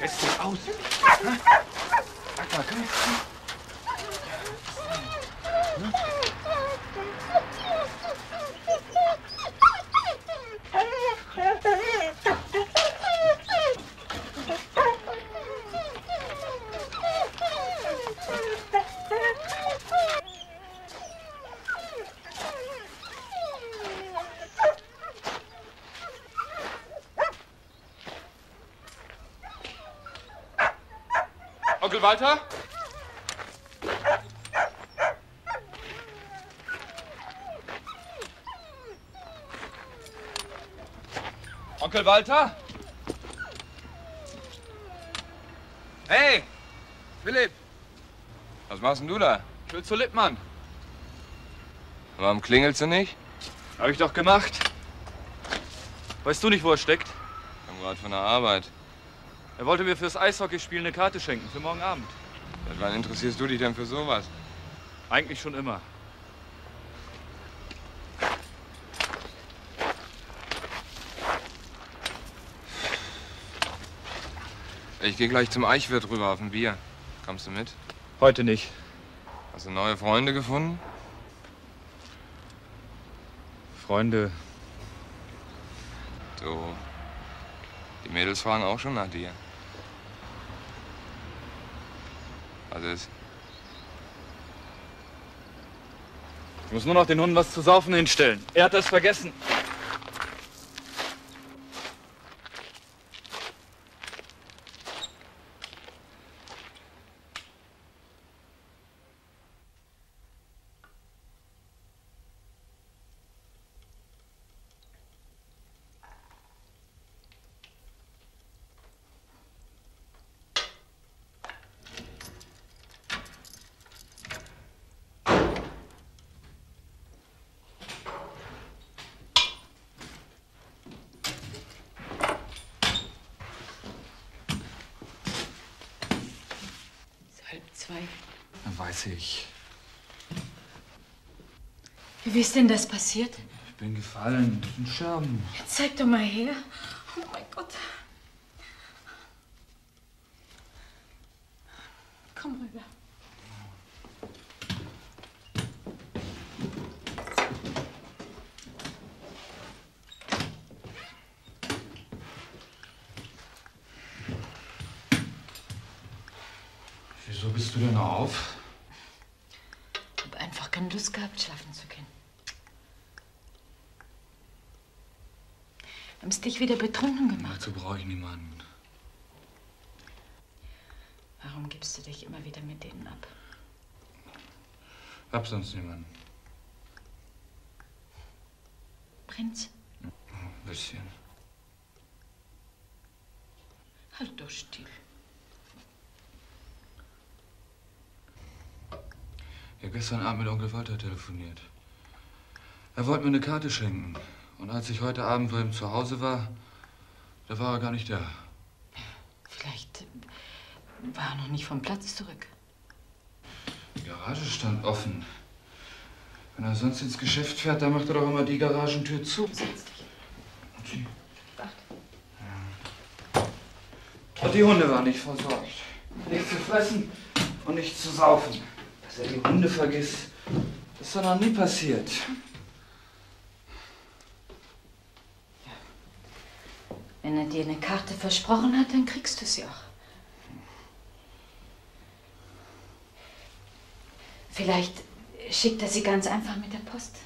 Es geht aus. Sag mal, komm jetzt. Ne? Onkel Walter? Onkel Walter? Hey, Philipp. Was machst denn du da? Ich will zu Lippmann. Warum klingelst du nicht? Hab ich doch gemacht. Weißt du nicht, wo er steckt? Ich komm gerade von der Arbeit. Er wollte mir fürs Eishockeyspiel eine Karte schenken, für morgen Abend. Seit wann interessierst du dich denn für sowas? Eigentlich schon immer. Ich gehe gleich zum Eichwirt rüber auf ein Bier. Kommst du mit? Heute nicht. Hast du neue Freunde gefunden? Freunde? Du. Die Mädels fragen auch schon nach dir. Was ist? Ich muss nur noch den Hunden was zu saufen hinstellen. Er hat das vergessen. Weiß ich. Wie ist denn das passiert? Ich bin gefallen mit den Scherben. Jetzt zeig doch mal her. Oh mein Gott. Komm rüber. Wieso bist du denn noch auf? Keine Lust gehabt, schlafen zu gehen. Du hast dich wieder betrunken gemacht. Dazu brauche ich niemanden. Warum gibst du dich immer wieder mit denen ab? Hab sonst niemanden. Prinz? Ein bisschen. Halt doch still. Ich habe gestern Abend mit Onkel Walter telefoniert. Er wollte mir eine Karte schenken. Und als ich heute Abend bei ihm zu Hause war, da war er gar nicht da. Vielleicht war er noch nicht vom Platz zurück. Die Garage stand offen. Wenn er sonst ins Geschäft fährt, dann macht er doch immer die Garagentür zu. Setz dich. Okay. Warte. Ja. Und die Hunde waren nicht versorgt. Nichts zu fressen und nichts zu saufen. Dass er die Hunde vergisst, das ist doch noch nie passiert. Ja. Wenn er dir eine Karte versprochen hat, dann kriegst du sie auch. Vielleicht schickt er sie ganz einfach mit der Post.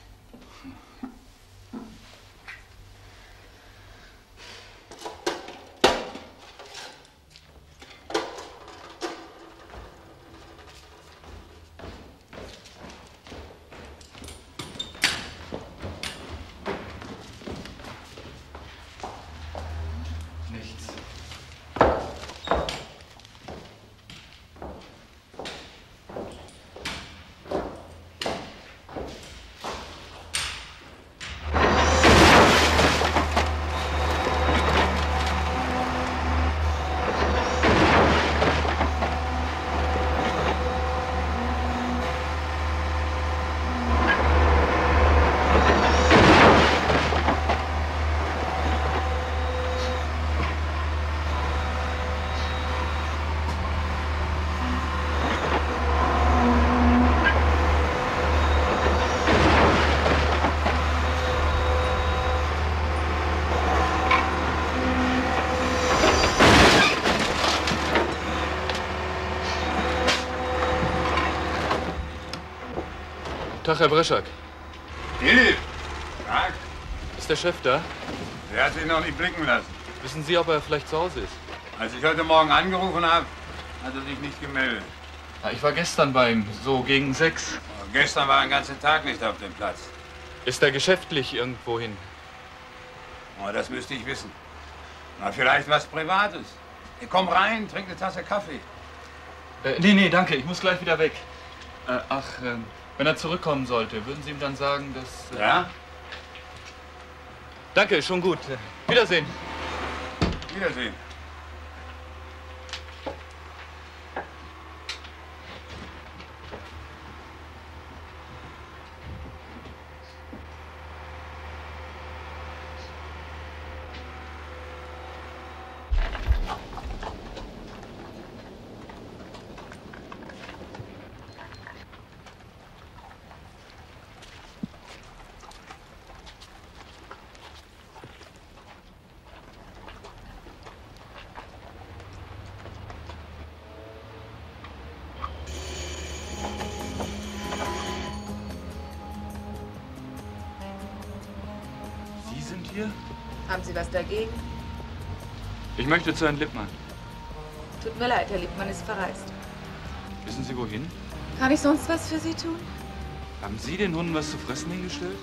Tag, Herr Breschak. Philipp! Tag. Ist der Chef da? Der hat sich noch nicht blicken lassen. Wissen Sie, ob er vielleicht zu Hause ist? Als ich heute Morgen angerufen habe, hat er sich nicht gemeldet. Na, ich war gestern bei ihm, so gegen 6. Aber gestern war er den ganzen Tag nicht auf dem Platz. Ist er geschäftlich irgendwo hin? Oh, das müsste ich wissen. Na, vielleicht was Privates. Komm rein, trink eine Tasse Kaffee. Nee, danke, ich muss gleich wieder weg. Wenn er zurückkommen sollte, würden Sie ihm dann sagen, dass... Ja? Danke, schon gut. Wiedersehen. Wiedersehen. Haben Sie was dagegen? Ich möchte zu Herrn Lippmann. Tut mir leid, Herr Lippmann ist verreist. Wissen Sie, wohin? Kann ich sonst was für Sie tun? Haben Sie den Hunden was zu fressen hingestellt?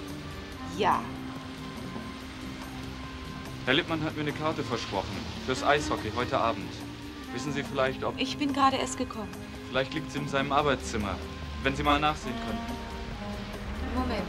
Ja. Herr Lippmann hat mir eine Karte versprochen. Fürs Eishockey heute Abend. Wissen Sie vielleicht, ob... Ich bin gerade erst gekommen. Vielleicht liegt sie in seinem Arbeitszimmer. Wenn Sie mal nachsehen könnten. Moment.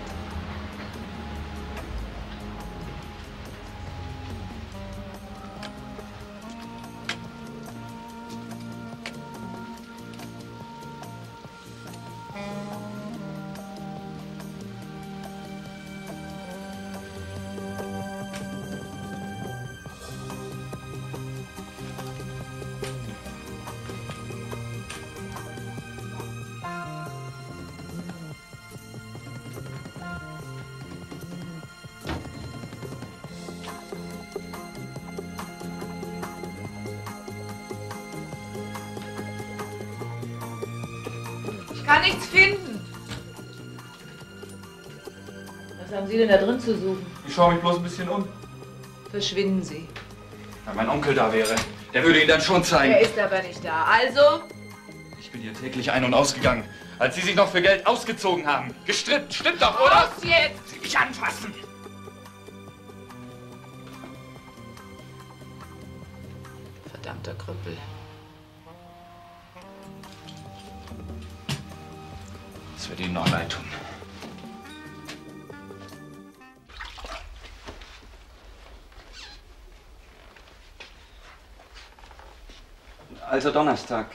Was haben Sie denn da drin zu suchen? Ich schaue mich bloß ein bisschen um. Verschwinden Sie. Wenn mein Onkel da wäre, der würde Ihnen dann schon zeigen. Er ist aber nicht da, also? Ich bin hier täglich ein- und ausgegangen, als Sie sich noch für Geld ausgezogen haben. Gestrippt, stimmt doch, oder? Raus jetzt! Sie mich anfassen! Verdammter Krüppel. Das wird Ihnen noch leid tun. Also Donnerstag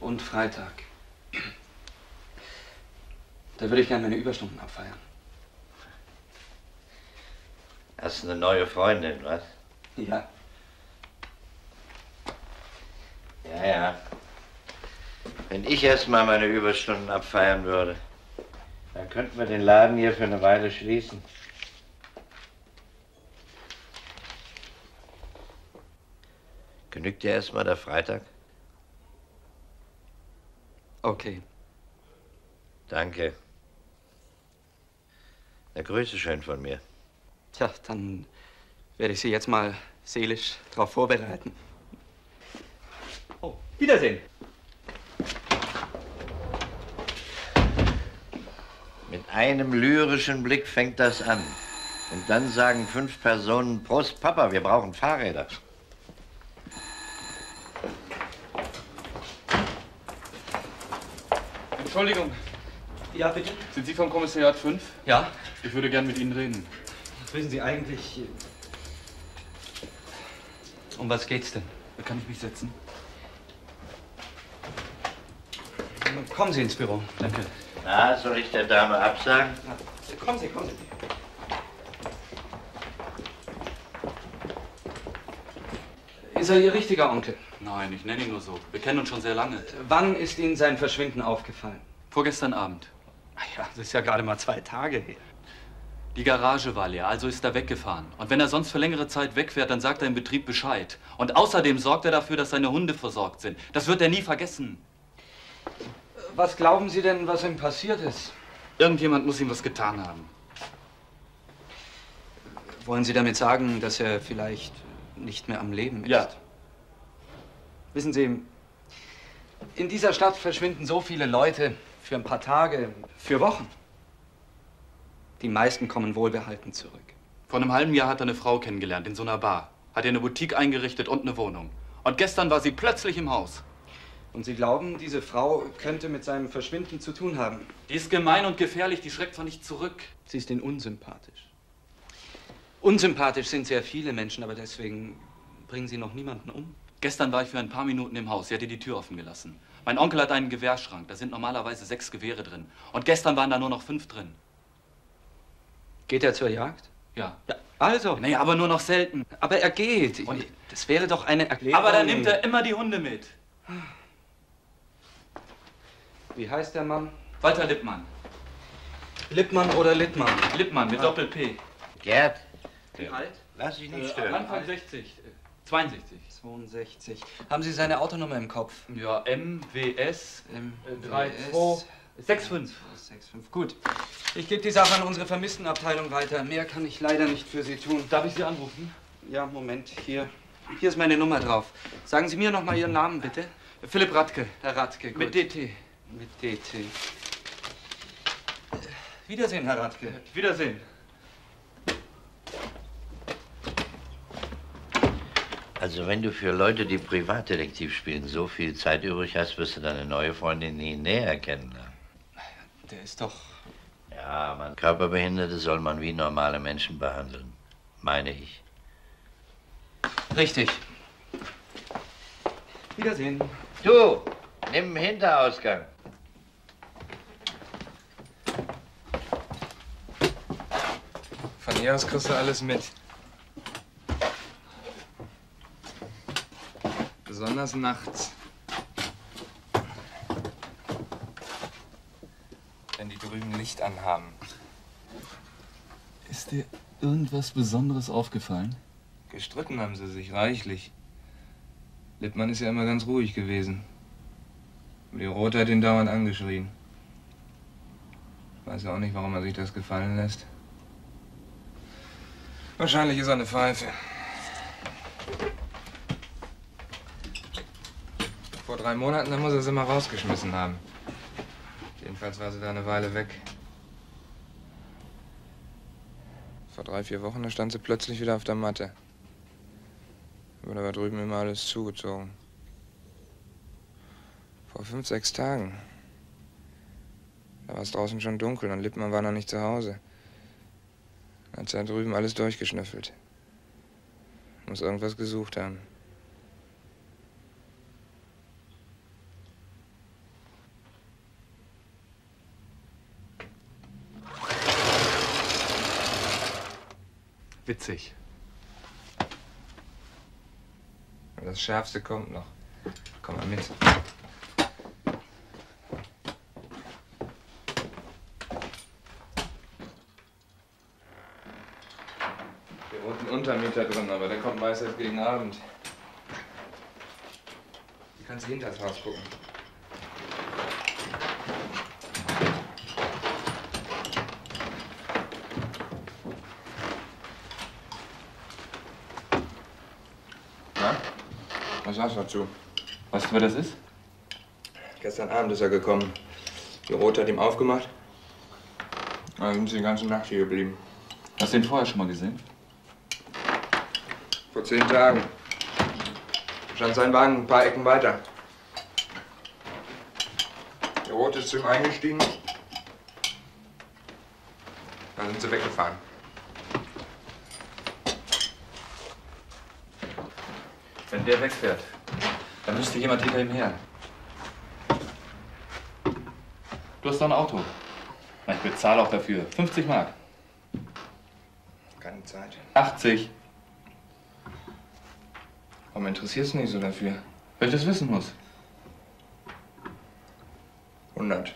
und Freitag. Da würde ich gerne meine Überstunden abfeiern. Hast du eine neue Freundin, was? Ja. Ja. Wenn ich erst mal meine Überstunden abfeiern würde, dann könnten wir den Laden hier für eine Weile schließen. Genügt dir erstmal der Freitag? Okay. Danke. Na, Grüße schön von mir. Tja, dann werde ich Sie jetzt mal seelisch darauf vorbereiten. Oh, Wiedersehen. Mit einem lyrischen Blick fängt das an. Und dann sagen 5 Personen, Prost, Papa, wir brauchen Fahrräder. Entschuldigung. Ja, bitte? Sind Sie vom Kommissariat 5? Ja. Ich würde gern mit Ihnen reden. Was wissen Sie eigentlich... Um was geht's denn? Kann ich mich setzen? Kommen Sie ins Büro. Danke. Na, soll ich der Dame absagen? Na, kommen Sie, kommen Sie. Ist er Ihr richtiger Onkel? Nein, ich nenne ihn nur so. Wir kennen uns schon sehr lange. Wann ist Ihnen sein Verschwinden aufgefallen? Vorgestern Abend. Ach ja, das ist ja gerade mal 2 Tage her. Die Garage war leer, also ist er weggefahren. Und wenn er sonst für längere Zeit wegfährt, dann sagt er im Betrieb Bescheid. Und außerdem sorgt er dafür, dass seine Hunde versorgt sind. Das wird er nie vergessen. Was glauben Sie denn, was ihm passiert ist? Irgendjemand muss ihm was getan haben. Wollen Sie damit sagen, dass er vielleicht nicht mehr am Leben ist? Ja. Wissen Sie, in dieser Stadt verschwinden so viele Leute für ein paar Tage, für Wochen. Die meisten kommen wohlbehalten zurück. Vor einem halben Jahr hat er eine Frau kennengelernt in so einer Bar. Hat er eine Boutique eingerichtet und eine Wohnung. Und gestern war sie plötzlich im Haus. Und Sie glauben, diese Frau könnte mit seinem Verschwinden zu tun haben? Die ist gemein und gefährlich, die schreckt zwar nicht zurück. Sie ist Ihnen unsympathisch. Unsympathisch sind sehr viele Menschen, aber deswegen bringen Sie noch niemanden um. Gestern war ich für ein paar Minuten im Haus, sie hatte die Tür offen gelassen. Mein Onkel hat einen Gewehrschrank, da sind normalerweise 6 Gewehre drin. Und gestern waren da nur noch 5 drin. Geht er zur Jagd? Ja. Ja. Also? Naja, aber nur noch selten. Aber er geht. Und das wäre doch eine Erklärung. Aber dann nimmt er immer die Hunde mit. Wie heißt der Mann? Walter Lippmann. Lippmann oder Littmann? Lippmann mit Doppel-P. Gerd. Wie alt? Lass dich nicht stören. Anfang 60. 62. 62. Haben Sie seine Autonummer im Kopf? Ja, MWS 32. 6,5. 6,5. Gut. Ich gebe die Sache an unsere Vermisstenabteilung weiter. Mehr kann ich leider nicht für Sie tun. Darf ich Sie anrufen? Ja, Moment. Hier ist meine Nummer drauf. Sagen Sie mir noch mal Ihren Namen, bitte. Philipp Radtke. Herr Radtke, gut. Mit DT. Mit DT. Wiedersehen, Herr Radtke. Wiedersehen. Also wenn du für Leute, die Privatdetektiv spielen, so viel Zeit übrig hast, wirst du deine neue Freundin nie näher kennenlernen. Der ist doch... Ja, man, Körperbehinderte soll man wie normale Menschen behandeln, meine ich. Richtig. Wiedersehen. Du, nimm den Hinterausgang. Von hier aus kriegst du alles mit. Besonders nachts. Wenn die drüben Licht anhaben. Ist dir irgendwas Besonderes aufgefallen? Gestritten haben sie sich reichlich. Lippmann ist ja immer ganz ruhig gewesen. Aber die Rote hat ihn dauernd angeschrien. Weiß ja auch nicht, warum er sich das gefallen lässt. Wahrscheinlich ist er eine Pfeife. Vor 3 Monaten, dann muss er sie mal rausgeschmissen haben. Jedenfalls war sie da eine Weile weg. Vor 3, 4 Wochen, da stand sie plötzlich wieder auf der Matte. Aber da war drüben immer alles zugezogen. Vor 5, 6 Tagen. Da war es draußen schon dunkel und Lippmann war noch nicht zu Hause. Dann hat sie da drüben alles durchgeschnüffelt. Muss irgendwas gesucht haben. Witzig. Das Schärfste kommt noch. Komm mal mit. Hier unten ein Untermieter drin, aber der kommt meist erst gegen Abend. Du kannst hinter das Haus gucken. Was sagst du dazu? Weißt du, wer das ist? Gestern Abend ist er gekommen. Die Rote hat ihm aufgemacht. Dann sind sie die ganze Nacht hier geblieben. Hast du ihn vorher schon mal gesehen? Vor 10 Tagen. Stand sein Wagen ein paar Ecken weiter. Die Rote ist zu ihm eingestiegen. Dann sind sie weggefahren. Wenn der wegfährt, dann müsste jemand hinter ihm her. Du hast doch ein Auto. Ich bezahle auch dafür. 50 Mark. Keine Zeit. 80. Warum interessierst du nicht so dafür? Weil ich das wissen muss. 100.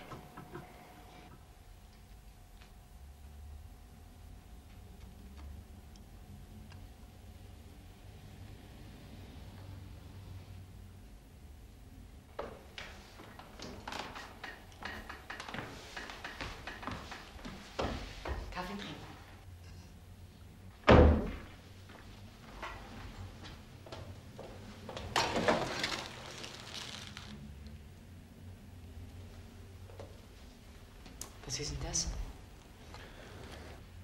Was ist denn das?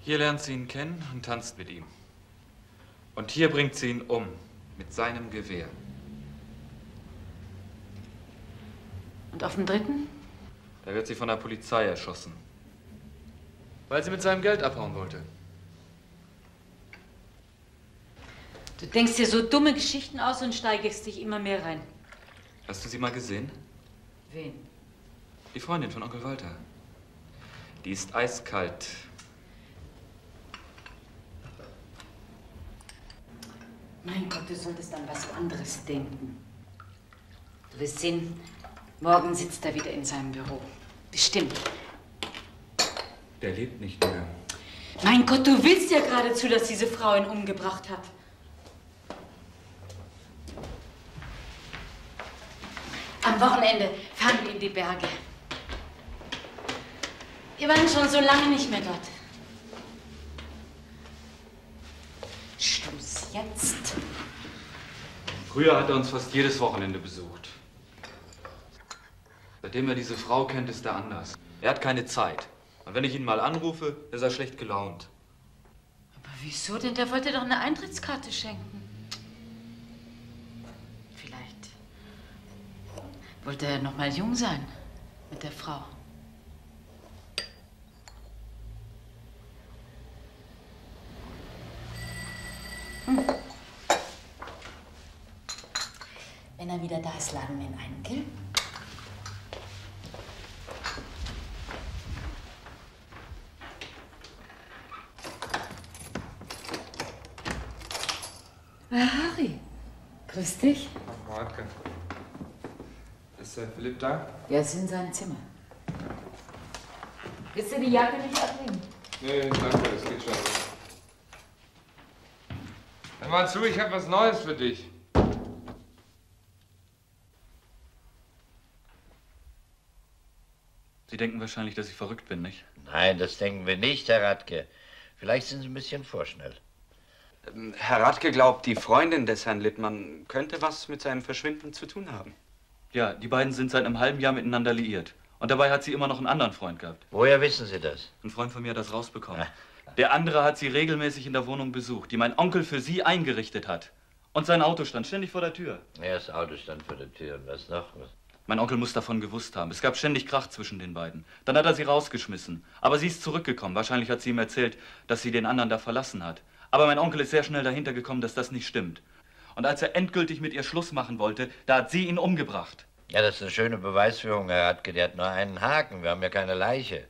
Hier lernt sie ihn kennen und tanzt mit ihm. Und hier bringt sie ihn um, mit seinem Gewehr. Und auf dem dritten? Da wird sie von der Polizei erschossen. Weil sie mit seinem Geld abhauen wollte. Du denkst dir so dumme Geschichten aus und steigerst dich immer mehr rein. Hast du sie mal gesehen? Wen? Die Freundin von Onkel Walter. Die ist eiskalt. Mein Gott, du solltest an was anderes denken. Du wirst sehen, morgen sitzt er wieder in seinem Büro. Bestimmt. Der lebt nicht mehr. Mein Gott, du willst ja geradezu, dass diese Frau ihn umgebracht hat. Am Wochenende fahren wir in die Berge. Wir waren schon so lange nicht mehr dort. Schluss jetzt. Früher hat er uns fast jedes Wochenende besucht. Seitdem er diese Frau kennt, ist er anders. Er hat keine Zeit. Und wenn ich ihn mal anrufe, ist er schlecht gelaunt. Aber wieso denn? Der wollte doch eine Eintrittskarte schenken. Vielleicht wollte er noch mal jung sein mit der Frau. Wenn er wieder da ist, laden wir ihn ein, gell? Na, Harry. Grüß dich. Frau Radtke. Ist der Philipp da? Ja, ist in seinem Zimmer. Willst du die Jacke nicht ablegen? Nee, danke, das geht schon. Hör mal zu, ich habe was Neues für dich. Sie denken wahrscheinlich, dass ich verrückt bin, nicht? Nein, das denken wir nicht, Herr Radtke. Vielleicht sind Sie ein bisschen vorschnell. Herr Radtke glaubt, die Freundin des Herrn Lippmann könnte was mit seinem Verschwinden zu tun haben. Ja, die beiden sind seit einem halben Jahr miteinander liiert. Und dabei hat sie immer noch einen anderen Freund gehabt. Woher wissen Sie das? Ein Freund von mir hat das rausbekommen. Ja. Der andere hat sie regelmäßig in der Wohnung besucht, die mein Onkel für sie eingerichtet hat. Und sein Auto stand ständig vor der Tür. Ja, das Auto stand vor der Tür. Und was noch? Mein Onkel muss davon gewusst haben. Es gab ständig Krach zwischen den beiden. Dann hat er sie rausgeschmissen. Aber sie ist zurückgekommen. Wahrscheinlich hat sie ihm erzählt, dass sie den anderen da verlassen hat. Aber mein Onkel ist sehr schnell dahinter gekommen, dass das nicht stimmt. Und als er endgültig mit ihr Schluss machen wollte, da hat sie ihn umgebracht. Ja, das ist eine schöne Beweisführung, Herr Radtke. Der hat nur einen Haken. Wir haben ja keine Leiche.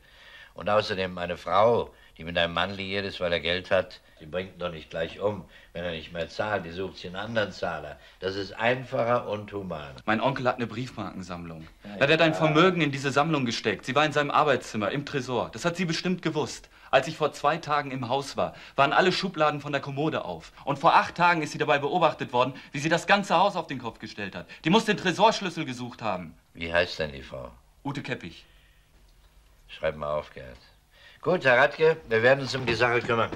Und außerdem eine Frau, die mit einem Mann liiert ist, weil er Geld hat, die bringt ihn doch nicht gleich um, wenn er nicht mehr zahlt. Die sucht sich einen anderen Zahler. Das ist einfacher und human. Mein Onkel hat eine Briefmarkensammlung. Ja, da hat er dein Vermögen in diese Sammlung gesteckt. Sie war in seinem Arbeitszimmer, im Tresor. Das hat sie bestimmt gewusst. Als ich vor 2 Tagen im Haus war, waren alle Schubladen von der Kommode auf. Und vor 8 Tagen ist sie dabei beobachtet worden, wie sie das ganze Haus auf den Kopf gestellt hat. Die muss den Tresorschlüssel gesucht haben. Wie heißt denn die Frau? Ute Käppig. Schreib mal auf, Gerd. Gut, Herr Radtke, wir werden uns um die Sache kümmern.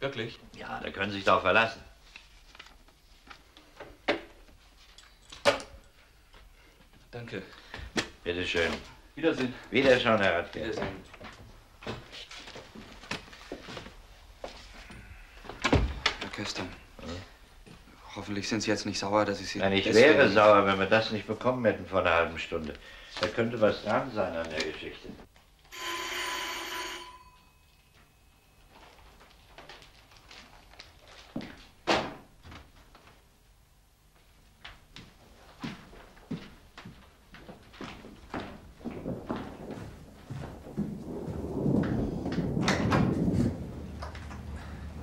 Wirklich? Ja, da können Sie sich darauf verlassen. Danke. Bitte schön. Wiedersehen. Wiederschauen, Herr Radtke. Wiedersehen. Herr Köster, hoffentlich sind Sie jetzt nicht sauer, dass ich Sie... Nein, ich wäre sauer, wenn wir das nicht bekommen hätten vor einer halben Stunde. Da könnte was dran sein an der Geschichte.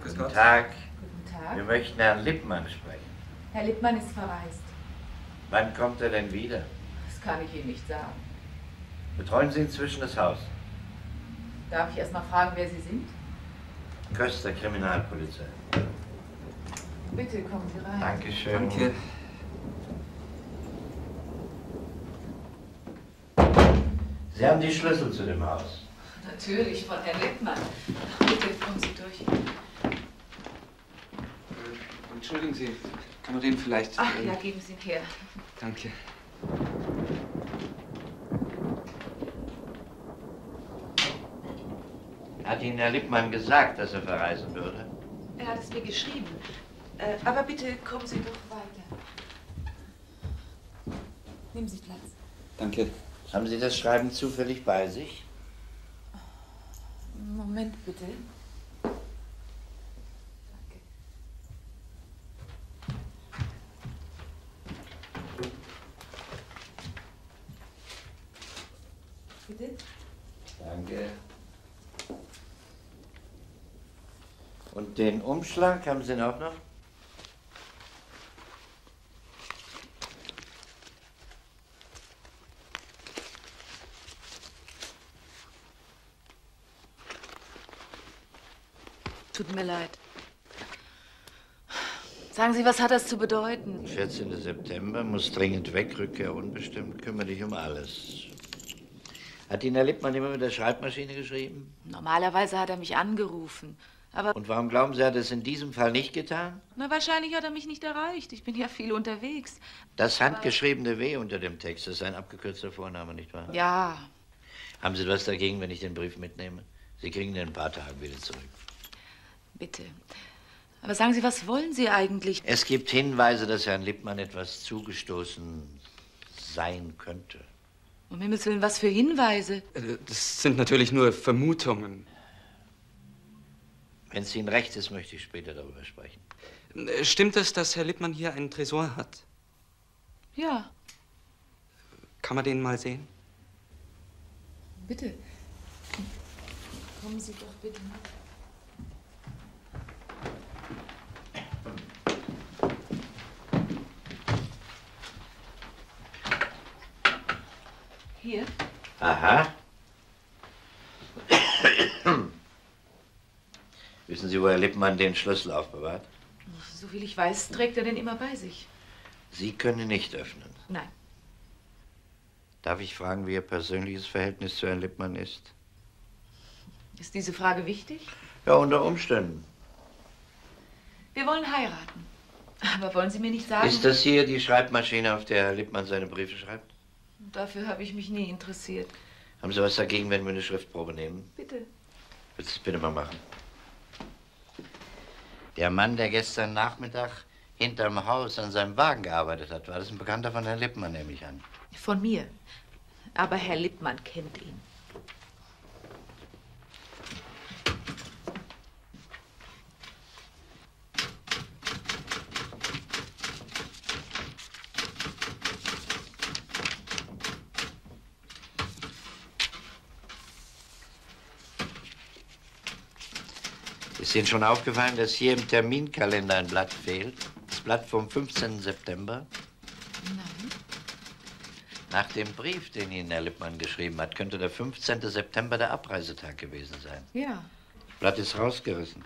Guten Tag. Guten Tag. Wir möchten Herrn Lippmann sprechen. Herr Lippmann ist verreist. Wann kommt er denn wieder? Das kann ich Ihnen nicht sagen. Betreuen Sie inzwischen das Haus? Darf ich erst mal fragen, wer Sie sind? Köster, Kriminalpolizei. Bitte kommen Sie rein. Dankeschön. Danke. Sie haben die Schlüssel zu dem Haus? Natürlich, von Herrn Lippmann. Bitte kommen Sie durch. Entschuldigen Sie, kann man den vielleicht... Ach ja, geben Sie ihn her. Danke. Hat Ihnen Herr Lippmann gesagt, dass er verreisen würde? Er hat es mir geschrieben. Aber bitte kommen Sie doch weiter. Nehmen Sie Platz. Danke. Haben Sie das Schreiben zufällig bei sich? Moment bitte. Bitte? Danke. Und den Umschlag haben Sie auch noch? Tut mir leid. Sagen Sie, was hat das zu bedeuten? 14. September, muss dringend weg, Rückkehr unbestimmt, kümmere dich um alles. Hat Ihnen Herr Lippmann immer mit der Schreibmaschine geschrieben? Normalerweise hat er mich angerufen, aber... Und warum glauben Sie, hat er es in diesem Fall nicht getan? Na, wahrscheinlich hat er mich nicht erreicht. Ich bin ja viel unterwegs. Das handgeschriebene W unter dem Text ist ein abgekürzter Vorname, nicht wahr? Ja. Haben Sie was dagegen, wenn ich den Brief mitnehme? Sie kriegen den in ein paar Tagen wieder zurück. Bitte. Aber sagen Sie, was wollen Sie eigentlich? Es gibt Hinweise, dass Herrn Lippmann etwas zugestoßen sein könnte. Um Himmels Willen, was für Hinweise? Das sind natürlich nur Vermutungen. Wenn es Ihnen recht ist, möchte ich später darüber sprechen. Stimmt es, dass Herr Lippmann hier einen Tresor hat? Ja. Kann man den mal sehen? Bitte. Kommen Sie doch bitte mit. Hier. Aha. Wissen Sie, wo Herr Lippmann den Schlüssel aufbewahrt? So viel ich weiß, trägt er den immer bei sich. Sie können ihn nicht öffnen? Nein. Darf ich fragen, wie Ihr persönliches Verhältnis zu Herrn Lippmann ist? Ist diese Frage wichtig? Ja, unter Umständen. Wir wollen heiraten. Aber wollen Sie mir nicht sagen... Ist das hier die Schreibmaschine, auf der Herr Lippmann seine Briefe schreibt? Dafür habe ich mich nie interessiert. Haben Sie was dagegen, wenn wir eine Schriftprobe nehmen? Bitte. Willst du es bitte mal machen? Der Mann, der gestern Nachmittag hinterm Haus an seinem Wagen gearbeitet hat, war das ein Bekannter von Herrn Lippmann, nehme ich an? Von mir. Aber Herr Lippmann kennt ihn. Ist Ihnen schon aufgefallen, dass hier im Terminkalender ein Blatt fehlt? Das Blatt vom 15. September? Nein. Nach dem Brief, den Ihnen Herr Lippmann geschrieben hat, könnte der 15. September der Abreisetag gewesen sein. Ja. Das Blatt ist rausgerissen.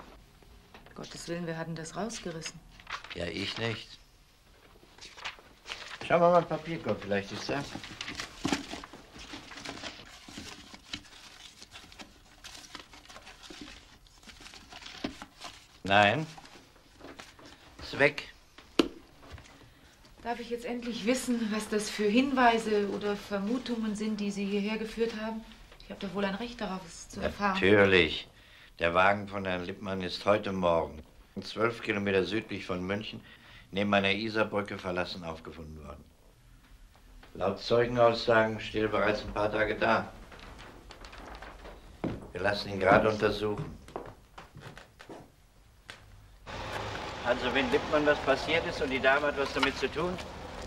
Gottes Willen, wir hatten das rausgerissen. Ja, ich nicht. Schauen wir mal, ob Papier kommt, vielleicht ist da. Nein. Ist weg. Darf ich jetzt endlich wissen, was das für Hinweise oder Vermutungen sind, die Sie hierher geführt haben? Ich habe doch wohl ein Recht darauf, es zu erfahren. Natürlich. Der Wagen von Herrn Lippmann ist heute Morgen 12 Kilometer südlich von München neben einer Isarbrücke verlassen aufgefunden worden. Laut Zeugenaussagen steht er bereits ein paar Tage da. Wir lassen ihn gerade untersuchen. Also, wenn Lippmann was passiert ist und die Dame hat was damit zu tun,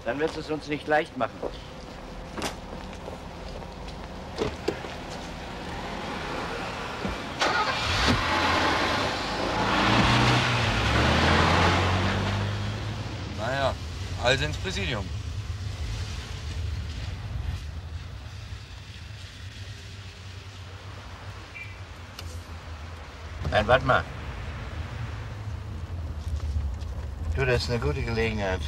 dann wird es uns nicht leicht machen. Naja, also ins Präsidium. Nein, warte mal. Du, das ist eine gute Gelegenheit.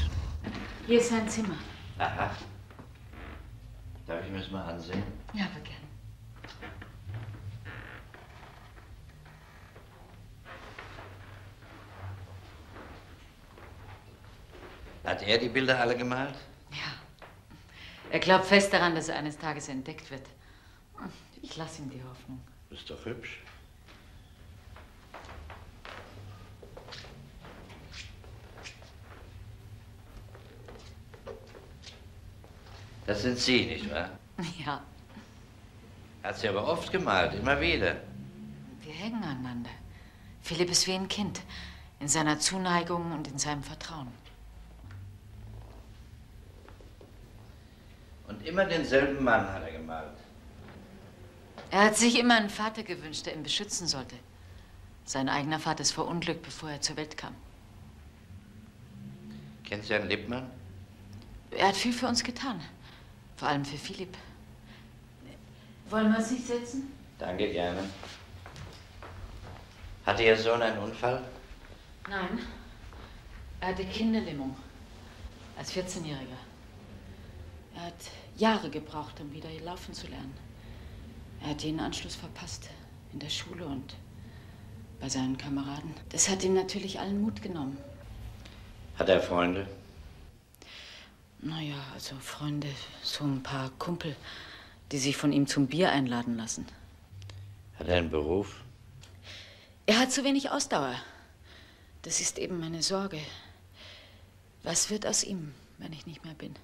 Hier ist sein Zimmer. Aha. Darf ich mir das mal ansehen? Ja, aber gerne. Hat er die Bilder alle gemalt? Ja. Er glaubt fest daran, dass er eines Tages entdeckt wird. Ich lasse ihm die Hoffnung. Ist doch hübsch. Das sind Sie, nicht wahr? Ja. Hat sie aber oft gemalt, immer wieder. Wir hängen aneinander. Philipp ist wie ein Kind. In seiner Zuneigung und in seinem Vertrauen. Und immer denselben Mann hat er gemalt. Er hat sich immer einen Vater gewünscht, der ihn beschützen sollte. Sein eigener Vater ist verunglückt, bevor er zur Welt kam. Kennen Sie Herrn Lippmann? Er hat viel für uns getan. Vor allem für Philipp. Wollen wir uns nicht setzen? Danke, gerne. Hatte Ihr Sohn einen Unfall? Nein. Er hatte Kinderlähmung. Als 14-Jähriger. Er hat Jahre gebraucht, um wieder laufen zu lernen. Er hat jeden Anschluss verpasst. In der Schule und bei seinen Kameraden. Das hat ihm natürlich allen Mut genommen. Hat er Freunde? Naja, also Freunde, so ein paar Kumpel, die sich von ihm zum Bier einladen lassen. Hat er einen Beruf? Er hat zu wenig Ausdauer. Das ist eben meine Sorge. Was wird aus ihm, wenn ich nicht mehr bin?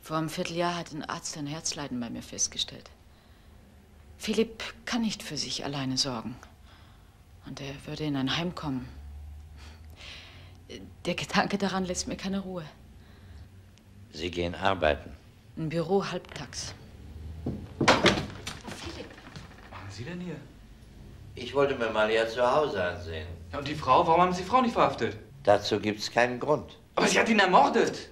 Vor einem Vierteljahr hat ein Arzt ein Herzleiden bei mir festgestellt. Philipp kann nicht für sich alleine sorgen. Und er würde in ein Heim kommen. Der Gedanke daran lässt mir keine Ruhe. Sie gehen arbeiten? Im Büro halbtags. Philipp! Was machen Sie denn hier? Ich wollte mir mal Ihr Zuhause ansehen. Ja, und die Frau? Warum haben Sie die Frau nicht verhaftet? Dazu gibt's keinen Grund. Aber sie hat ihn ermordet!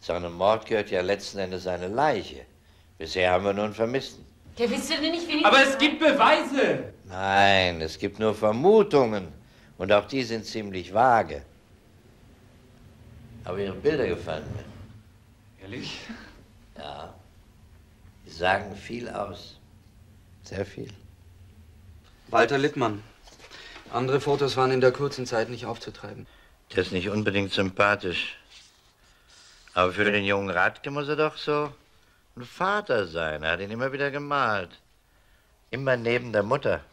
Zu einem Mord gehört ja letzten Endes eine Leiche. Bisher haben wir nur einen Vermissten. Der wisst ihr denn nicht wenigstens? Aber es gibt Beweise! Nein, es gibt nur Vermutungen. Und auch die sind ziemlich vage. Aber Ihre Bilder gefallen mir. Ehrlich? Ja. Sie sagen viel aus. Sehr viel. Walter Lippmann. Andere Fotos waren in der kurzen Zeit nicht aufzutreiben. Der ist nicht unbedingt sympathisch. Aber für den jungen Radtke muss er doch so ein Vater sein. Er hat ihn immer wieder gemalt. Immer neben der Mutter.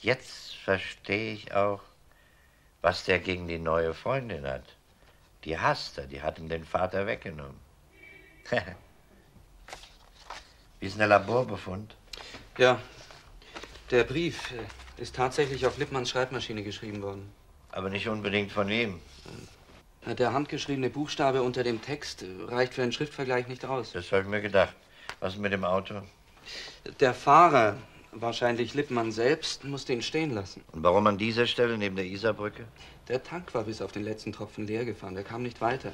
Jetzt verstehe ich auch, was der gegen die neue Freundin hat. Die hasst er, die hat ihm den Vater weggenommen. Wie ist denn der Laborbefund? Ja, der Brief ist tatsächlich auf Lippmanns Schreibmaschine geschrieben worden. Aber nicht unbedingt von ihm. Der handgeschriebene Buchstabe unter dem Text reicht für einen Schriftvergleich nicht aus. Das habe ich mir gedacht. Was mit dem Auto? Der Fahrer, wahrscheinlich Lippmann selbst, musste ihn stehen lassen. Und warum an dieser Stelle, neben der Isarbrücke? Der Tank war bis auf den letzten Tropfen leer gefahren. Der kam nicht weiter.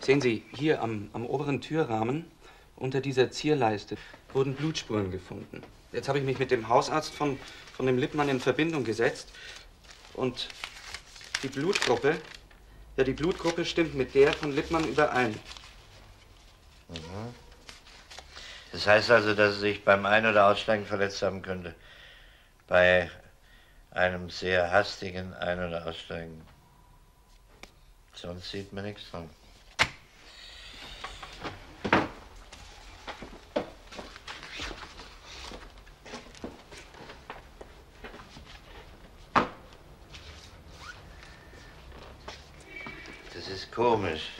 Sehen Sie, hier am oberen Türrahmen, unter dieser Zierleiste, wurden Blutspuren gefunden. Jetzt habe ich mich mit dem Hausarzt von dem Lippmann in Verbindung gesetzt. Und die Blutgruppe stimmt mit der von Lippmann überein. Mhm. Das heißt also, dass er sich beim Ein- oder Aussteigen verletzt haben könnte. Bei einem sehr hastigen Ein- oder Aussteigen. Sonst sieht man nichts dran. Komisch.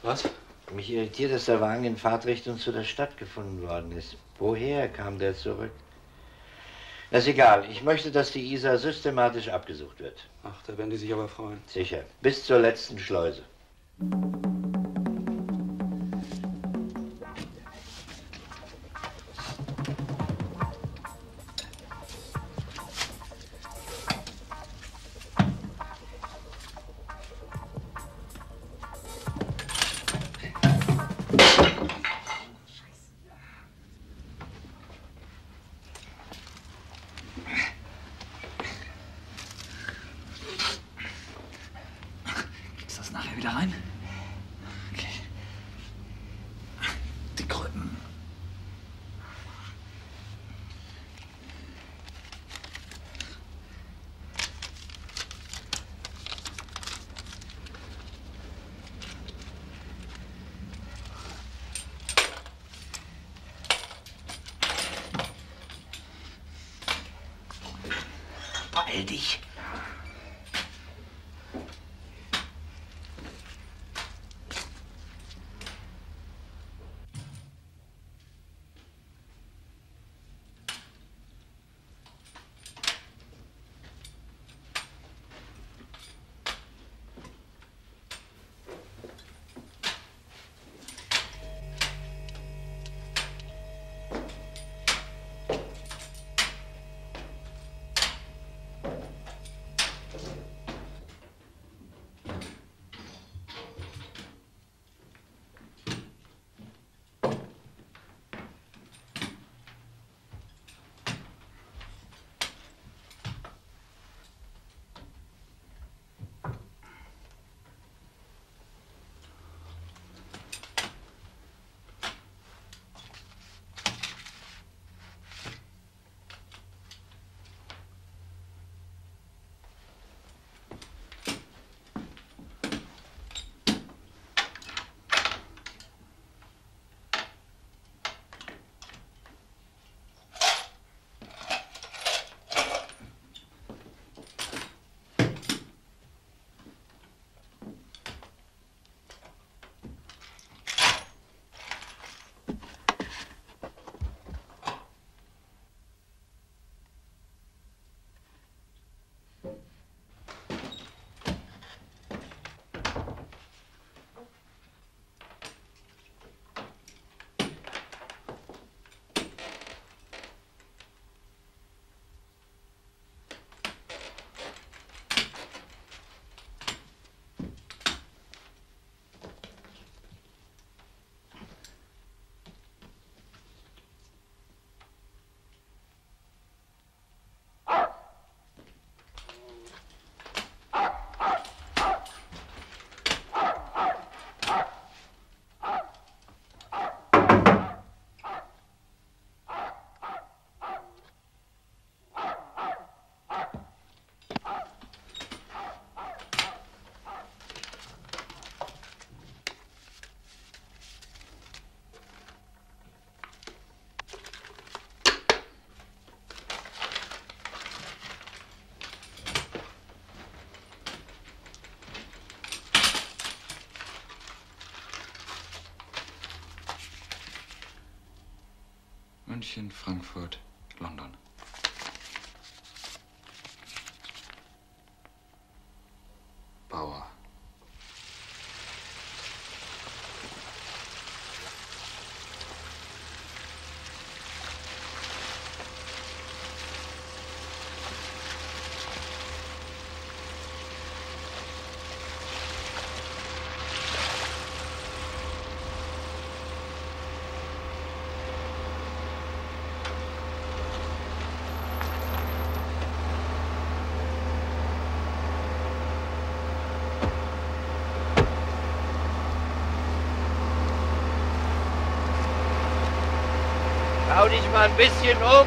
Was? Mich irritiert, dass der Wagen in Fahrtrichtung zu der Stadt gefunden worden ist. Woher kam der zurück? Das ist egal. Ich möchte, dass die Isar systematisch abgesucht wird. Ach, da werden die sich aber freuen. Sicher. Bis zur letzten Schleuse. Dich. München, Frankfurt, London. Bauer. Schau dich mal ein bisschen um.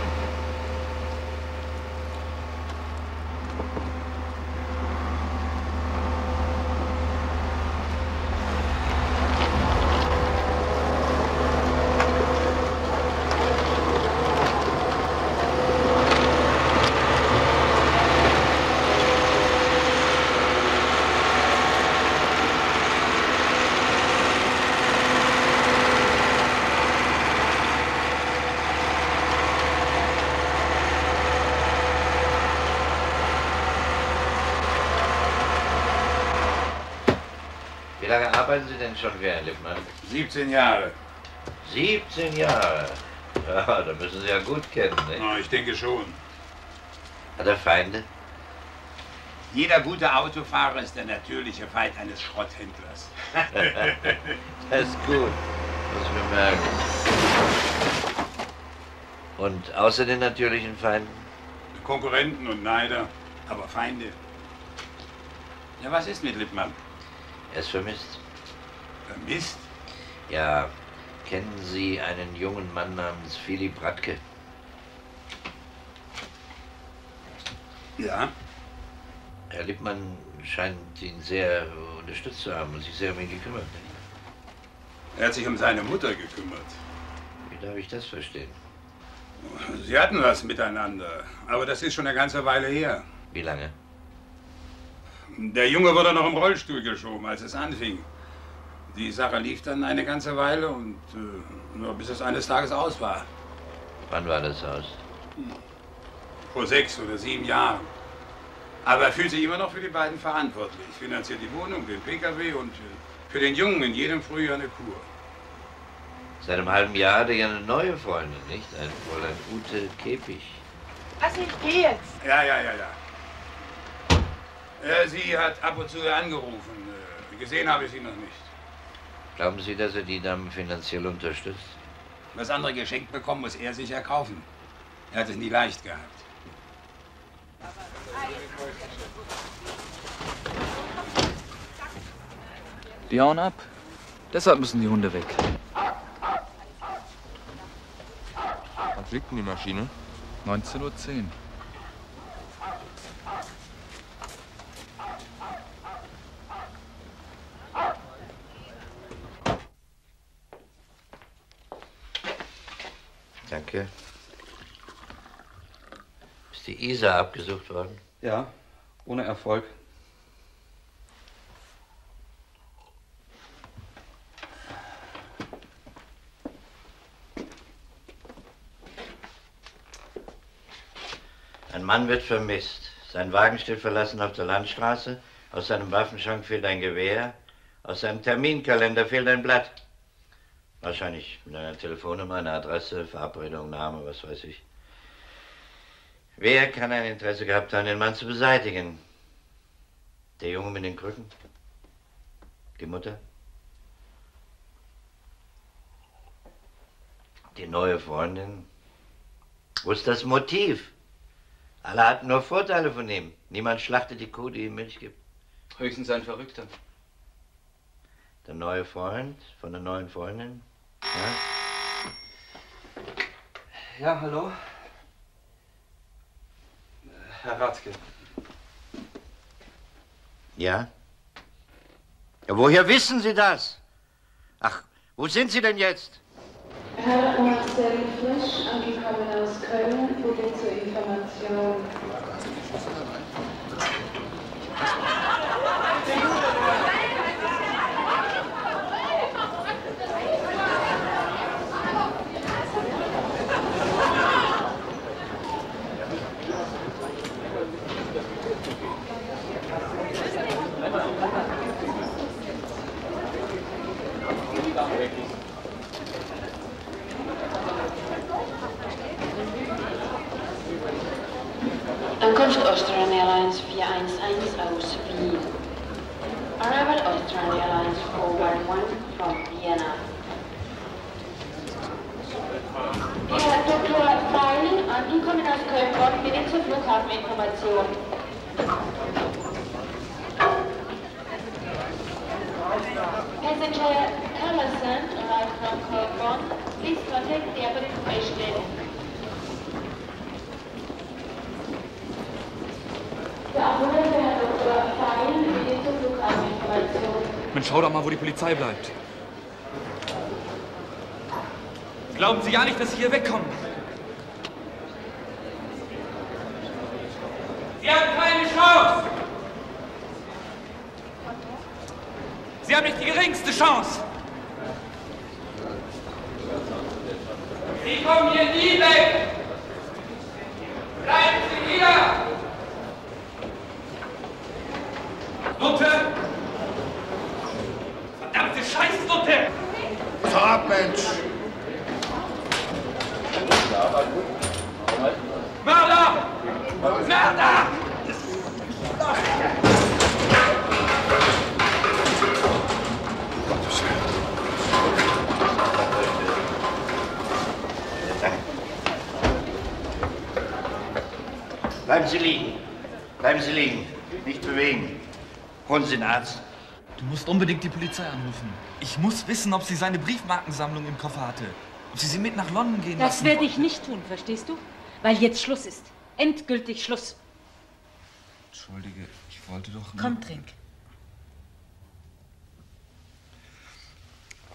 Wie lange arbeiten Sie denn schon, Herr Lippmann? 17 Jahre. 17 Jahre? Ja, da müssen Sie ja gut kennen, ne? Ja, ich denke schon. Hat er Feinde? Jeder gute Autofahrer ist der natürliche Feind eines Schrotthändlers. Das ist gut, muss ich mir merken. Und außer den natürlichen Feinden? Konkurrenten und Neider, aber Feinde. Ja, was ist mit Lippmann? Er ist vermisst. Vermisst? Ja. Kennen Sie einen jungen Mann namens Philipp Radtke? Ja. Herr Lippmann scheint ihn sehr unterstützt zu haben und sich sehr um ihn gekümmert. Er hat sich um seine Mutter gekümmert. Wie darf ich das verstehen? Sie hatten was miteinander, aber das ist schon eine ganze Weile her. Wie lange? Der Junge wurde noch im Rollstuhl geschoben, als es anfing. Die Sache lief dann eine ganze Weile und nur bis es eines Tages aus war. Wann war das aus? Vor 6 oder 7 Jahren. Aber er fühlt sich immer noch für die beiden verantwortlich. Finanziert die Wohnung, den Pkw und für den Jungen in jedem Frühjahr eine Kur. Seit einem halben Jahr hat er ja eine neue Freundin, nicht? Ein Fräulein Ute Käppig. Was, ich gehe jetzt? Ja. Sie hat ab und zu angerufen. Gesehen habe ich sie noch nicht. Glauben Sie, dass er die Damen finanziell unterstützt? Was andere geschenkt bekommen, muss er sich erkaufen. Er hat es nie leicht gehabt. Die hauen ab. Deshalb müssen die Hunde weg. Wann fliegt denn die Maschine? 19:10 Uhr. Danke. Ist die Isar abgesucht worden? Ja, ohne Erfolg. Ein Mann wird vermisst. Sein Wagen steht verlassen auf der Landstraße. Aus seinem Waffenschrank fehlt ein Gewehr. Aus seinem Terminkalender fehlt ein Blatt. Wahrscheinlich mit einer Telefonnummer, einer Adresse, Verabredung, Name, was weiß ich. Wer kann ein Interesse gehabt haben, den Mann zu beseitigen? Der Junge mit den Krücken? Die Mutter? Die neue Freundin? Wo ist das Motiv? Alle hatten nur Vorteile von ihm. Niemand schlachtet die Kuh, die ihm Milch gibt. Höchstens ein Verrückter. Der neue Freund von der neuen Freundin? Ja, hallo. Herr Radtke. Ja? Ja, woher wissen Sie das? Ach, wo sind Sie denn jetzt? Herr Radtke, frisch angekommen aus Köln, wo geht zur Information? Airlines 411 aus Wien. Arrival Australian Airlines 411 from Vienna. Herr Dr. Feilin, angekommen aus Köln-Born, bitte zur Flughafeninformation. Passenger Carlson arrived from Köln-Born. Please contact the airport information desk. Mensch, schau doch mal, wo die Polizei bleibt. Glauben Sie ja nicht, dass Sie hier wegkommen. Sie haben keine Chance. Sie haben nicht die geringste Chance. Sie kommen hier nie weg. Bleiben Sie hier. Nutte! Verdammte Scheiß-Nutte! Was ab, Mensch! Mörder! Mörder! Bleiben Sie liegen! Bleiben Sie liegen! Nicht bewegen! Holen Sie den Arzt. Du musst unbedingt die Polizei anrufen. Ich muss wissen, ob sie seine Briefmarkensammlung im Koffer hatte. Ob sie mit nach London gehen lassen. Das werde ich nicht tun, verstehst du? Weil jetzt Schluss ist. Endgültig Schluss. Entschuldige, ich wollte doch... Komm, trink.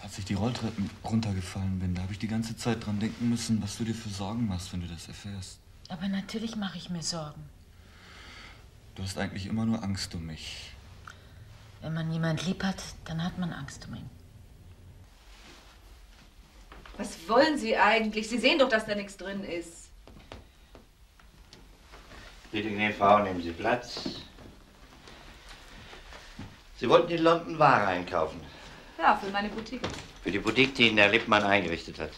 Als ich die Rolltreppen runtergefallen bin, da habe ich die ganze Zeit dran denken müssen, was du dir für Sorgen machst, wenn du das erfährst. Aber natürlich mache ich mir Sorgen. Du hast eigentlich immer nur Angst um mich. Wenn man jemand lieb hat, dann hat man Angst um ihn. Was wollen Sie eigentlich? Sie sehen doch, dass da nichts drin ist. Bitte, gnädige Frau, nehmen Sie Platz. Sie wollten in London Ware einkaufen. Ja, für meine Boutique. Für die Boutique, die Ihnen Herr Lippmann eingerichtet hat.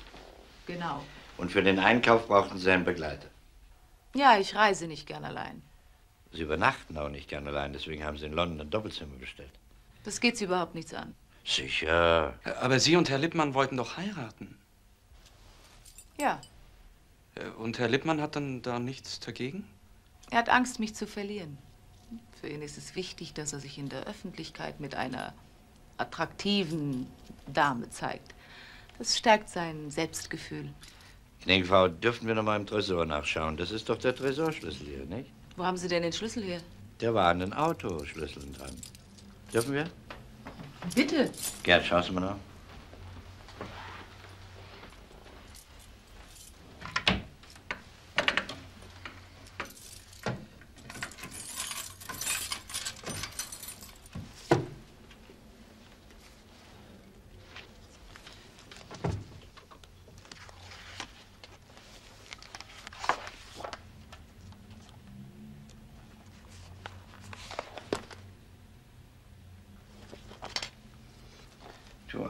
Genau. Und für den Einkauf brauchten Sie einen Begleiter. Ja, ich reise nicht gern allein. Sie übernachten auch nicht gern allein, deswegen haben Sie in London ein Doppelzimmer bestellt. Das geht Sie überhaupt nichts an. Sicher. Aber Sie und Herr Lippmann wollten doch heiraten. Ja. Und Herr Lippmann hat dann da nichts dagegen? Er hat Angst, mich zu verlieren. Für ihn ist es wichtig, dass er sich in der Öffentlichkeit mit einer attraktiven Dame zeigt. Das stärkt sein Selbstgefühl. Gnädige Frau, dürfen wir noch mal im Tresor nachschauen? Das ist doch der Tresorschlüssel hier, nicht? Wo haben Sie denn den Schlüssel her? Der war an den Autoschlüsseln dran. Dürfen wir? Bitte. Gerd, schauen Sie mal nach.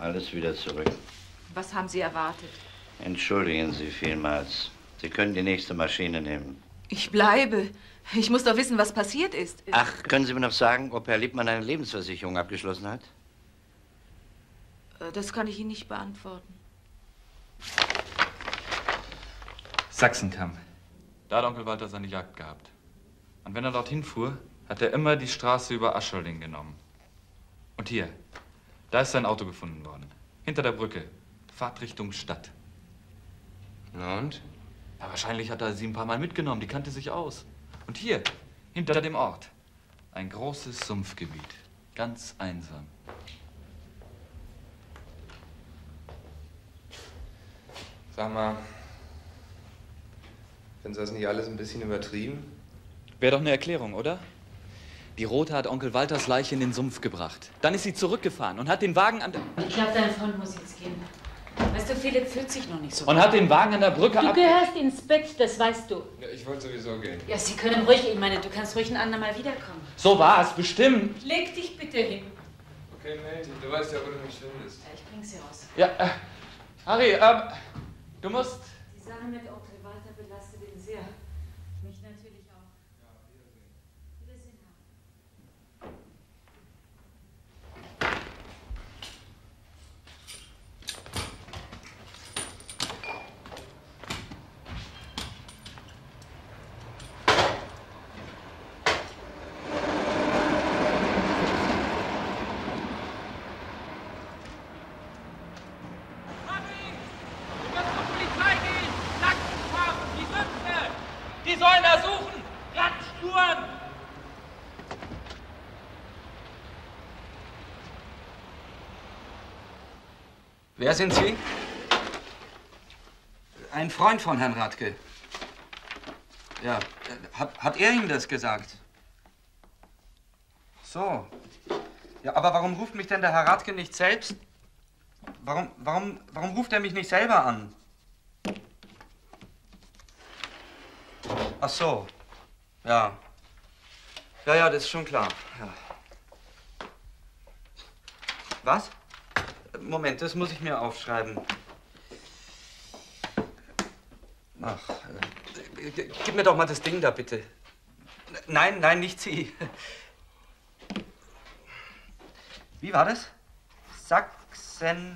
Alles wieder zurück. Was haben Sie erwartet? Entschuldigen Sie vielmals. Sie können die nächste Maschine nehmen. Ich bleibe. Ich muss doch wissen, was passiert ist. Ach, können Sie mir noch sagen, ob Herr Lippmann eine Lebensversicherung abgeschlossen hat? Das kann ich Ihnen nicht beantworten. Sachsenkamm. Da hat Onkel Walter seine Jagd gehabt. Und wenn er dorthin fuhr, hat er immer die Straße über Ascholding genommen. Und hier. Da ist sein Auto gefunden worden. Hinter der Brücke. Fahrtrichtung Stadt. Na und? Ja, wahrscheinlich hat er sie ein paar Mal mitgenommen. Die kannte sich aus. Und hier, hinter dem Ort. Ein großes Sumpfgebiet. Ganz einsam. Sag mal, finden Sie das nicht alles ein bisschen übertrieben? Wäre doch eine Erklärung, oder? Die Rote hat Onkel Walters Leiche in den Sumpf gebracht. Dann ist sie zurückgefahren und hat den Wagen an der... Ich glaube, dein Freund muss jetzt gehen. Weißt du, Philipp fühlt sich noch nicht so gut. Und hat den Wagen an der Brücke ab... Du gehörst ins Bett, das weißt du. Ja, ich wollte sowieso gehen. Ja, Sie können ruhig, ich meine, du kannst ruhig ein andermal wiederkommen. So war es, bestimmt. Leg dich bitte hin. Okay, melde dich. Du weißt ja, wo du mich findest. Ja, ich bring's dir raus. Ja, Harry, du musst... Die Sache mit Onkel Walter belastet ihn sehr. Mich natürlich auch. Ja, wiedersehen. Wer sind Sie? Ein Freund von Herrn Radtke. Ja, hat er Ihnen das gesagt? So. Ja, aber warum ruft mich denn der Herr Radtke nicht selbst? Warum ruft er mich nicht selber an? Ach so. Ja. Ja, das ist schon klar. Ja. Was? Moment, das muss ich mir aufschreiben. Ach, gib mir doch mal das Ding da, bitte. Nein, nicht Sie. Wie war das? Sachsenkamm.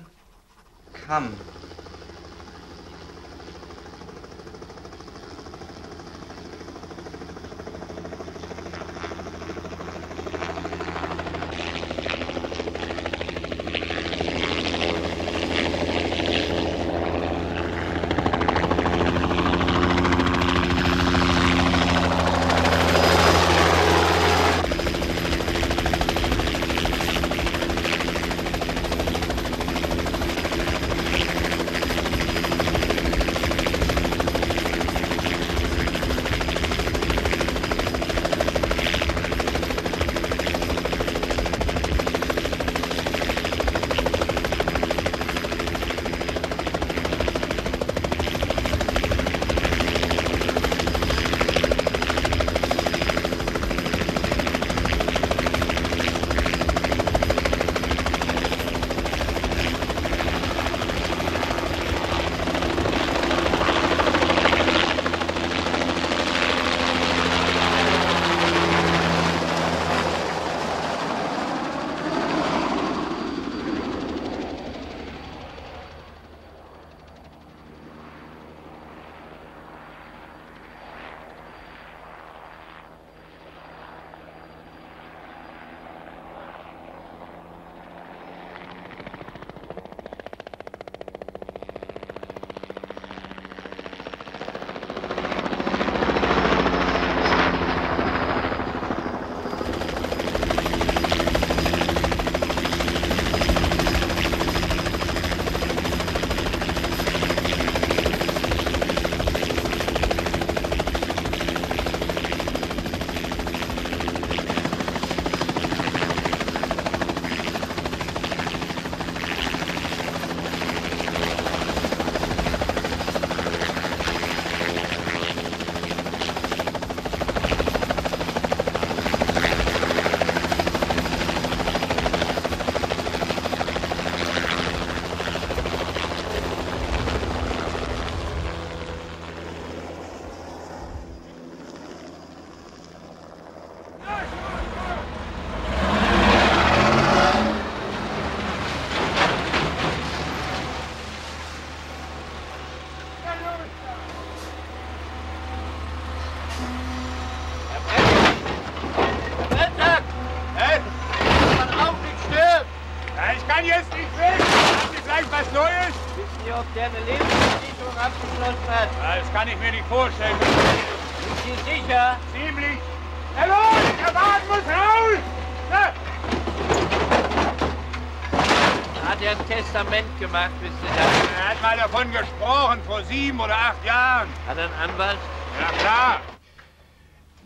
Er hat mal davon gesprochen, vor 7 oder 8 Jahren. Hat er einen Anwalt? Ja, klar.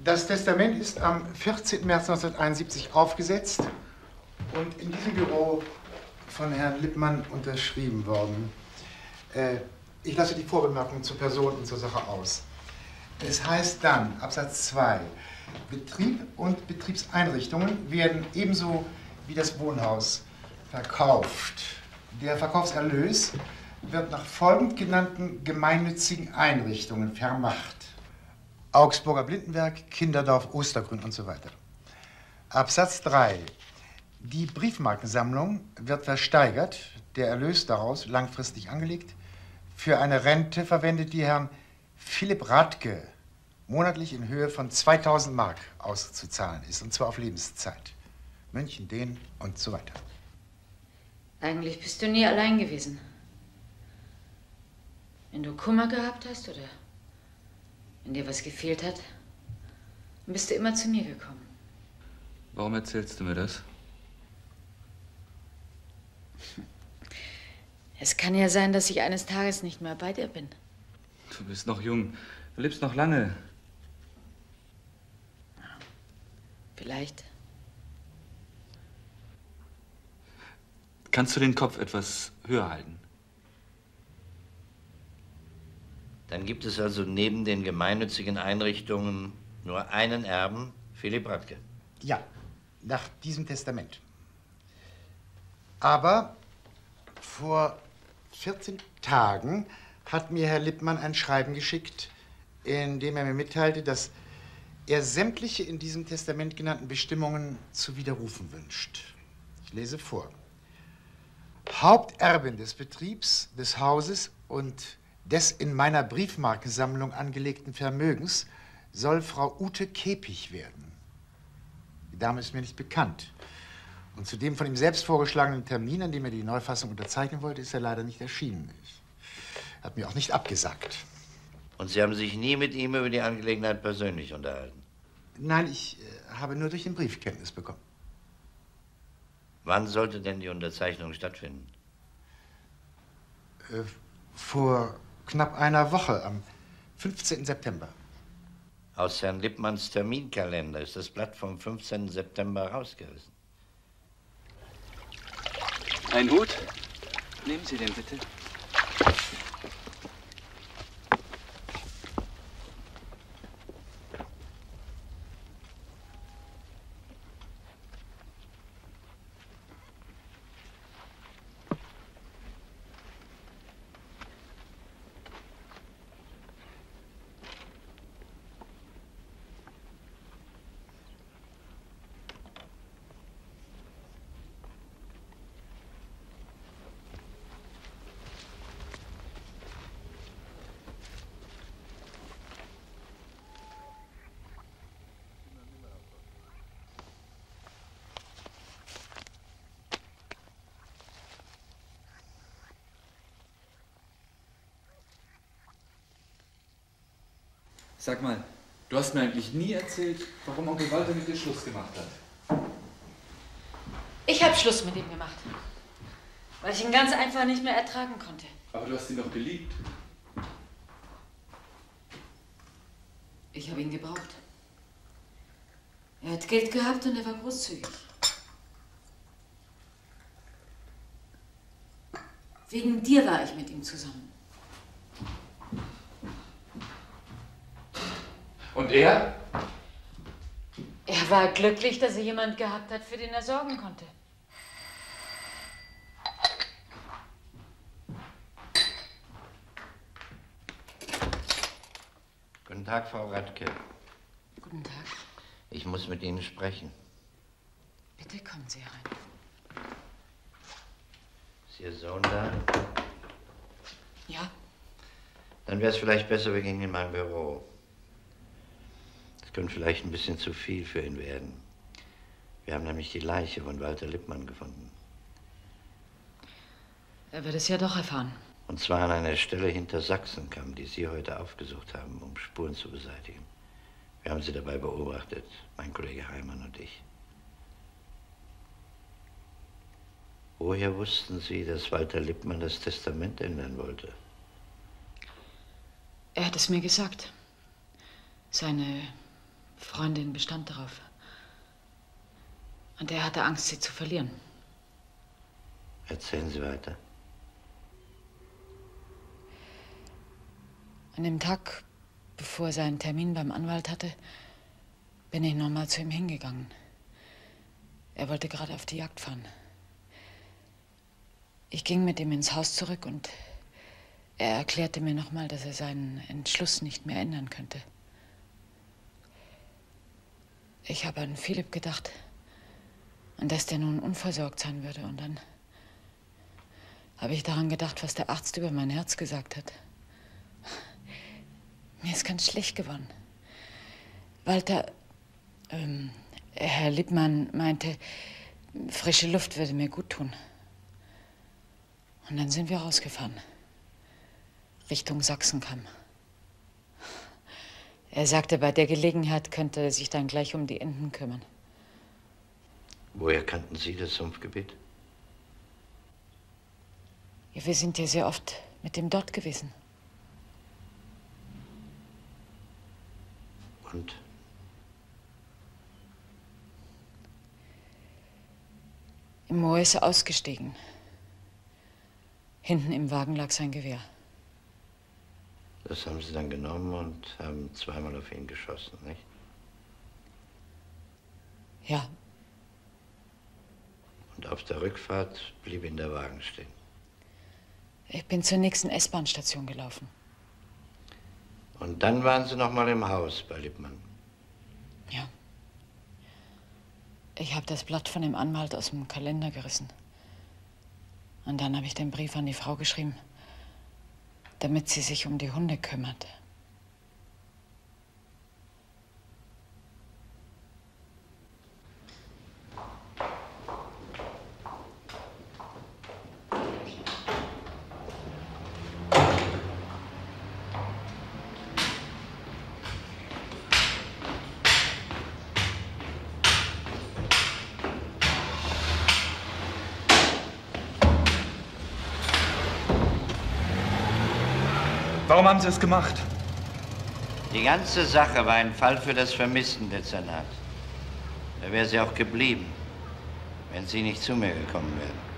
Das Testament ist am 14. März 1971 aufgesetzt und in diesem Büro von Herrn Lippmann unterschrieben worden. Ich lasse die Vorbemerkung zur Person und zur Sache aus. Es heißt dann, Absatz 2, Betrieb und Betriebseinrichtungen werden ebenso wie das Wohnhaus verkauft. Der Verkaufserlös wird nach folgend genannten gemeinnützigen Einrichtungen vermacht. Augsburger Blindenwerk, Kinderdorf Ostergrün und so weiter. Absatz 3. Die Briefmarkensammlung wird versteigert, der Erlös daraus langfristig angelegt, für eine Rente verwendet, die Herrn Philipp Radtke monatlich in Höhe von 2000 Mark auszuzahlen ist, und zwar auf Lebenszeit. München, Dehn und so weiter. Eigentlich bist du nie allein gewesen. Wenn du Kummer gehabt hast oder wenn dir was gefehlt hat, dann bist du immer zu mir gekommen. Warum erzählst du mir das? Es kann ja sein, dass ich eines Tages nicht mehr bei dir bin. Du bist noch jung. Du lebst noch lange. Vielleicht. Kannst du den Kopf etwas höher halten? Dann gibt es also neben den gemeinnützigen Einrichtungen nur einen Erben, Philipp Radtke. Ja, nach diesem Testament. Aber vor 14 Tagen hat mir Herr Lippmann ein Schreiben geschickt, in dem er mir mitteilte, dass er sämtliche in diesem Testament genannten Bestimmungen zu widerrufen wünscht. Ich lese vor. Haupterben des Betriebs, des Hauses und des in meiner Briefmarkensammlung angelegten Vermögens soll Frau Ute Käppig werden. Die Dame ist mir nicht bekannt. Und zu dem von ihm selbst vorgeschlagenen Termin, an dem er die Neufassung unterzeichnen wollte, ist er leider nicht erschienen. Er hat mir auch nicht abgesagt. Und Sie haben sich nie mit ihm über die Angelegenheit persönlich unterhalten? Nein, ich habe nur durch den Brief Kenntnis bekommen. Wann sollte denn die Unterzeichnung stattfinden? Vor knapp einer Woche, am 15. September. Aus Herrn Lippmanns Terminkalender ist das Blatt vom 15. September rausgerissen. Ein Hut? Nehmen Sie den bitte. Sag mal, du hast mir eigentlich nie erzählt, warum Onkel Walter mit dir Schluss gemacht hat. Ich habe Schluss mit ihm gemacht, weil ich ihn ganz einfach nicht mehr ertragen konnte. Aber du hast ihn doch geliebt. Ich habe ihn gebraucht. Er hat Geld gehabt und er war großzügig. Wegen dir war ich mit ihm zusammen. Und er? Er war glücklich, dass er jemand gehabt hat, für den er sorgen konnte. Guten Tag, Frau Radtke. Guten Tag. Ich muss mit Ihnen sprechen. Bitte kommen Sie rein. Ist Ihr Sohn da? Ja. Dann wäre es vielleicht besser, wir gingen in mein Büro. Könnte vielleicht ein bisschen zu viel für ihn werden. Wir haben nämlich die Leiche von Walter Lippmann gefunden. Er wird es ja doch erfahren. Und zwar an einer Stelle hinter Sachsenkamm, die Sie heute aufgesucht haben, um Spuren zu beseitigen. Wir haben Sie dabei beobachtet, mein Kollege Heimann und ich. Woher wussten Sie, dass Walter Lippmann das Testament ändern wollte? Er hat es mir gesagt. Seine Freundin bestand darauf. Und er hatte Angst, sie zu verlieren. Erzählen Sie weiter. An dem Tag, bevor er seinen Termin beim Anwalt hatte, bin ich nochmal zu ihm hingegangen. Er wollte gerade auf die Jagd fahren. Ich ging mit ihm ins Haus zurück und er erklärte mir nochmal, dass er seinen Entschluss nicht mehr ändern könnte. Ich habe an Philipp gedacht und dass der nun unversorgt sein würde. Und dann habe ich daran gedacht, was der Arzt über mein Herz gesagt hat. Mir ist ganz schlecht geworden. Walter, Herr Lippmann meinte, frische Luft würde mir gut tun. Und dann sind wir rausgefahren, Richtung Sachsenkamm. Er sagte, bei der Gelegenheit könnte er sich dann gleich um die Enten kümmern. Woher kannten Sie das Sumpfgebiet? Ja, wir sind ja sehr oft mit dem dort gewesen. Und? Im Moor ist er ausgestiegen. Hinten im Wagen lag sein Gewehr. Das haben Sie dann genommen und haben zweimal auf ihn geschossen, nicht? Ja. Und auf der Rückfahrt blieb Ihnen der Wagen stehen? Ich bin zur nächsten S-Bahn-Station gelaufen. Und dann waren Sie noch mal im Haus bei Lippmann? Ja. Ich habe das Blatt von dem Anwalt aus dem Kalender gerissen. Und dann habe ich den Brief an die Frau geschrieben, damit sie sich um die Hunde kümmert. Warum haben Sie es gemacht? Die ganze Sache war ein Fall für das Vermisstendezernat. Da wäre sie auch geblieben, wenn Sie nicht zu mir gekommen wären.